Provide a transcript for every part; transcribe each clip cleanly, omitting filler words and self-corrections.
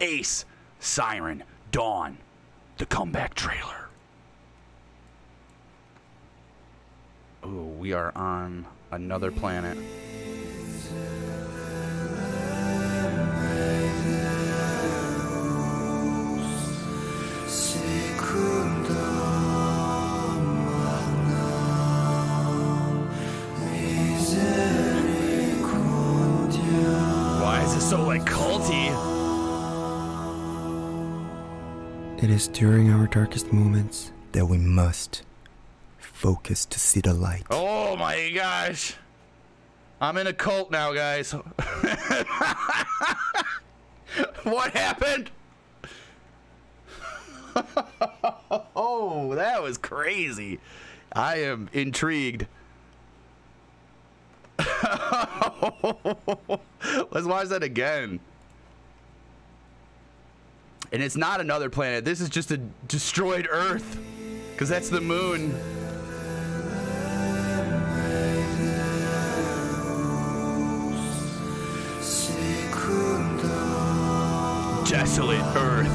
Ace, Siren, Dawn, the comeback trailer. Ooh, we are on another planet. So like culty. It is during our darkest moments that we must focus to see the light. Oh my gosh, I'm in a cult now, guys. What happened? Oh, that was crazy. I am intrigued. Let's watch that again. And it's not another planet. This is just a destroyed Earth, because that's the moon. Desolate Earth.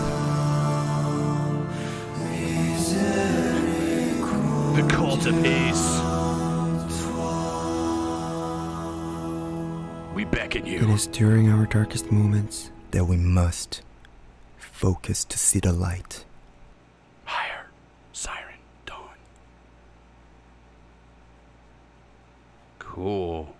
The cult of Ace. We beckon you. It is during our darkest moments that we must focus to see the light. Higher, Siren, Dawn. Cool.